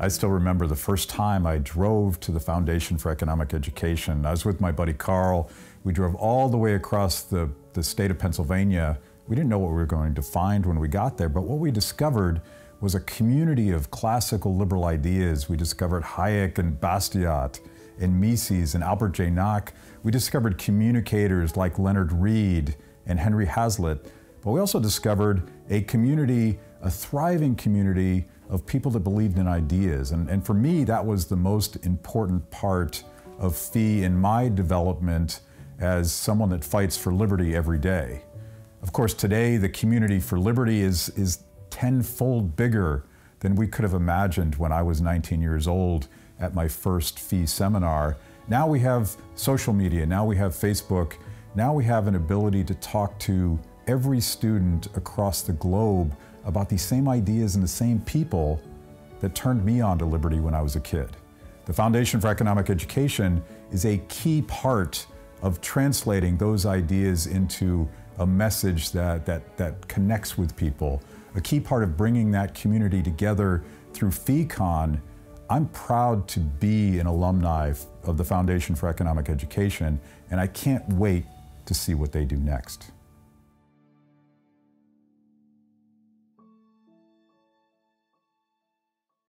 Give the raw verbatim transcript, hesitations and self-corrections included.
I still remember the first time I drove to the Foundation for Economic Education. I was with my buddy Carl. We drove all the way across the, the state of Pennsylvania. We didn't know what we were going to find when we got there, but what we discovered was a community of classical liberal ideas. We discovered Hayek and Bastiat and Mises and Albert J. Nock. We discovered communicators like Leonard Reed and Henry Hazlitt, but we also discovered a community, a thriving community of people that believed in ideas. And, and for me, that was the most important part of Phi in my development as someone that fights for liberty every day. Of course, today, the community for liberty is, is tenfold bigger than we could have imagined when I was nineteen years old at my first Phi seminar. Now we have social media, now we have Facebook, now we have an ability to talk to every student across the globe about these same ideas and the same people that turned me on to liberty when I was a kid. The Foundation for Economic Education is a key part of translating those ideas into a message that, that, that connects with people, a key part of bringing that community together through PhiCon. I'm proud to be an alumni of the Foundation for Economic Education, and I can't wait to see what they do next.